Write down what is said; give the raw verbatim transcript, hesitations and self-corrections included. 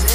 I'll